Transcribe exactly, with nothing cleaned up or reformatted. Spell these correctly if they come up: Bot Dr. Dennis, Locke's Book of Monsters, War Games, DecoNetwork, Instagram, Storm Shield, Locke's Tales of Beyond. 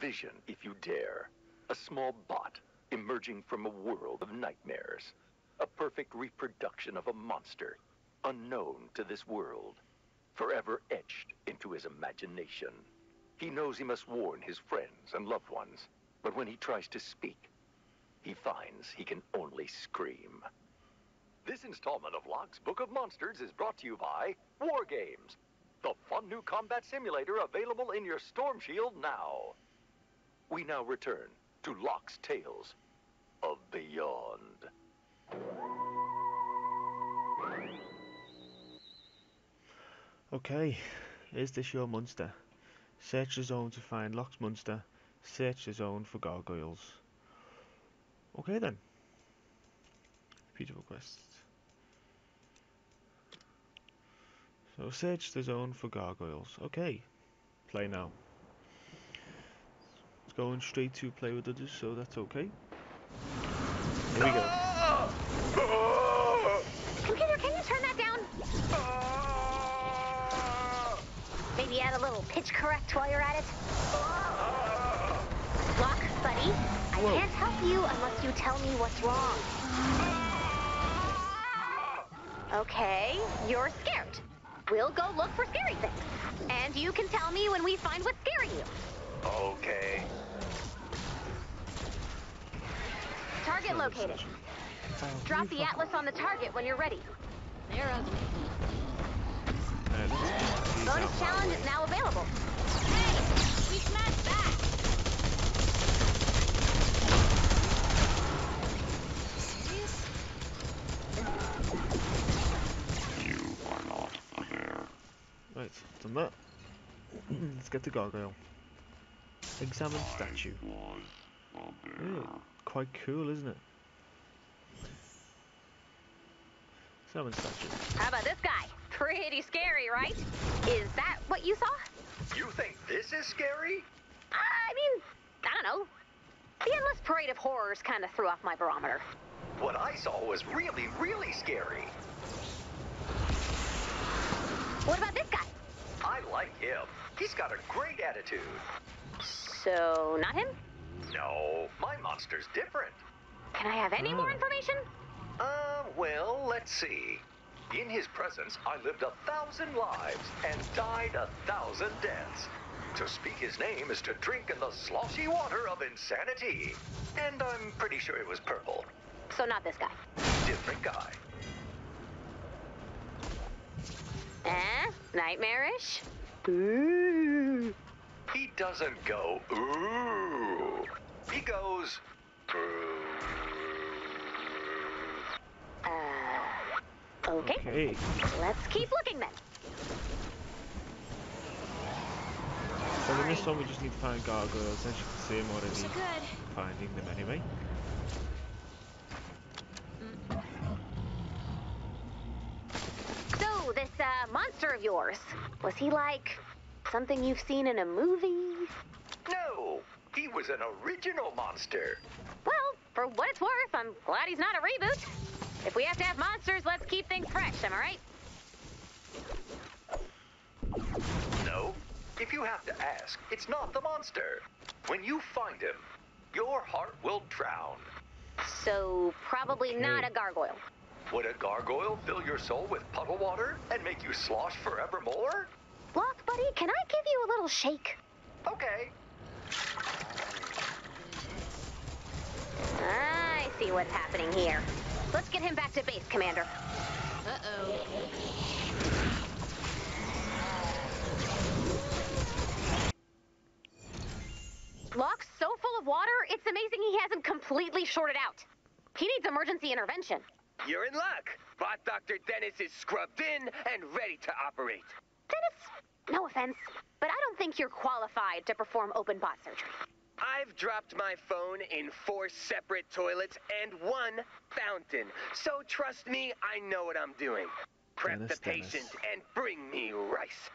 Envision, if you dare, a small bot emerging from a world of nightmares. A perfect reproduction of a monster, unknown to this world, forever etched into his imagination. He knows he must warn his friends and loved ones, but when he tries to speak, he finds he can only scream. This installment of Locke's Book of Monsters is brought to you by War Games, the fun new combat simulator available in your Storm Shield now. We now return to Locke's Tales of Beyond. Okay, is this your monster? Search the zone to find Locke's monster. Search the zone for gargoyles. Okay then. Repeatable quests. So search the zone for gargoyles. Okay. Play now. It's going straight to play with others, so that's okay. Here we go. Maybe add a little pitch correct while you're at it. Locke, buddy, I Whoa. can't help you unless you tell me what's wrong. Okay, you're scared. We'll go look for scary things. And you can tell me when we find what's scaring you. Okay. Target located. Drop the atlas on the target when you're ready. They're ugly. Bonus challenge is now available. Hey! We smashed back! You are not a bear. Right, done that. Let's get the gargoyle. Examine statue. Ooh, quite cool, isn't it? Examine statue. How about this guy? Pretty scary, right? Is that what you saw? You think this is scary? Uh, I mean, I don't know. The endless parade of horrors kind of threw off my barometer. What I saw was really, really scary. What about this guy? I like him. He's got a great attitude. So, not him? No, my monster's different. Can I have any oh. more information? Uh, well, let's see. In his presence, I lived a thousand lives and died a thousand deaths. To speak his name is to drink in the sloshy water of insanity. And I'm pretty sure it was purple. So not this guy. Different guy. Eh? Nightmarish? Ooh. He doesn't go, ooh. He goes, ooh. Uh... Okay. okay, let's keep looking then. So in this one we just need to find gargoyles, as you can see I'm already so finding them anyway. So this uh, monster of yours, was he like something you've seen in a movie? No, he was an original monster. Well, for what it's worth, I'm glad he's not a reboot. If we have to have monsters, let's keep things fresh, am I right? No. If you have to ask, it's not the monster. When you find him, your heart will drown. So, probably okay. not a gargoyle. Would a gargoyle fill your soul with puddle water and make you slosh forevermore? Locke, buddy, can I give you a little shake? Okay. I see what's happening here. Let's get him back to base, Commander. Uh-oh. Locke's so full of water, it's amazing he hasn't completely shorted out. He needs emergency intervention. You're in luck. Bot Doctor Dennis is scrubbed in and ready to operate. Dennis, no offense, but I don't think you're qualified to perform open bot surgery. I've dropped my phone in four separate toilets and one fountain. So trust me, I know what I'm doing. Prep Dennis, the patient Dennis. and bring me rice.